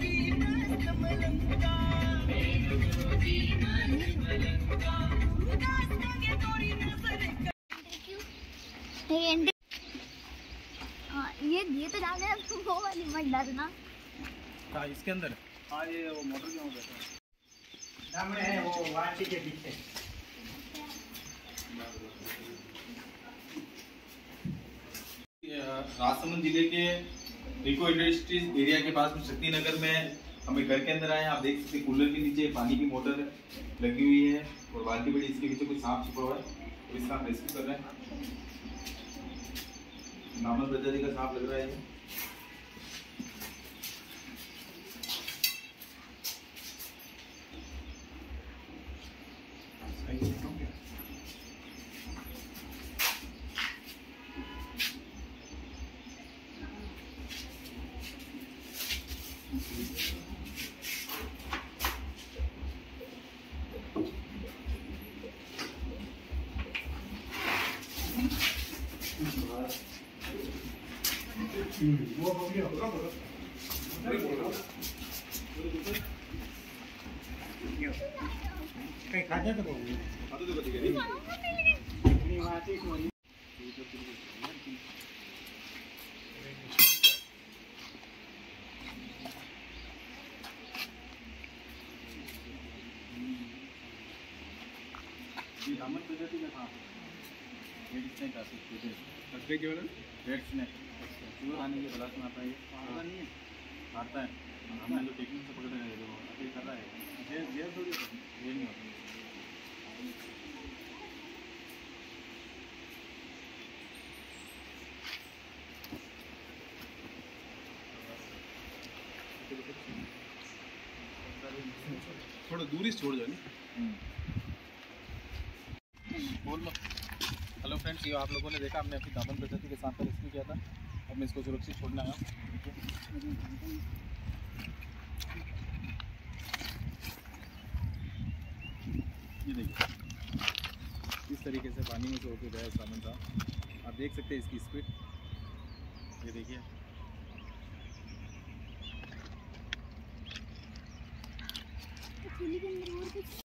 ये दिए तो डालना है, वो वाली मत डालना इसके अंदर। हाँ ये वो मोटर क्यों सामने है, वो वाटी के पीछे। राजसमंद जिले के रिको इंडस्ट्रीज एरिया के पास में शक्ति नगर में हमें घर के अंदर आए। आप देख सकते हैं कूलर के नीचे पानी की मोटर लगी हुई है और बाल्टी बड़ी, इसके पीछे कोई सांप छुपा हुआ है, इसका हम रेस्क्यू कर रहे हैं। नामल प्रजाति का सांप लग रहा है। वो कहीं खाते तो बोल थोड़ा दूरी छोड़ जाए। हेलो फ्रेंड्स, ये आप लोगों ने देखा, हमने अपनी दामन प्रजाति के सांप का रेस्क्यू किया था। अब मैं इसको सुरक्षित छोड़ने आया हूँ। ये देखिए इस तरीके से पानी में से होकर गया सामन था। आप देख सकते हैं इसकी स्पीड, ये देखिए।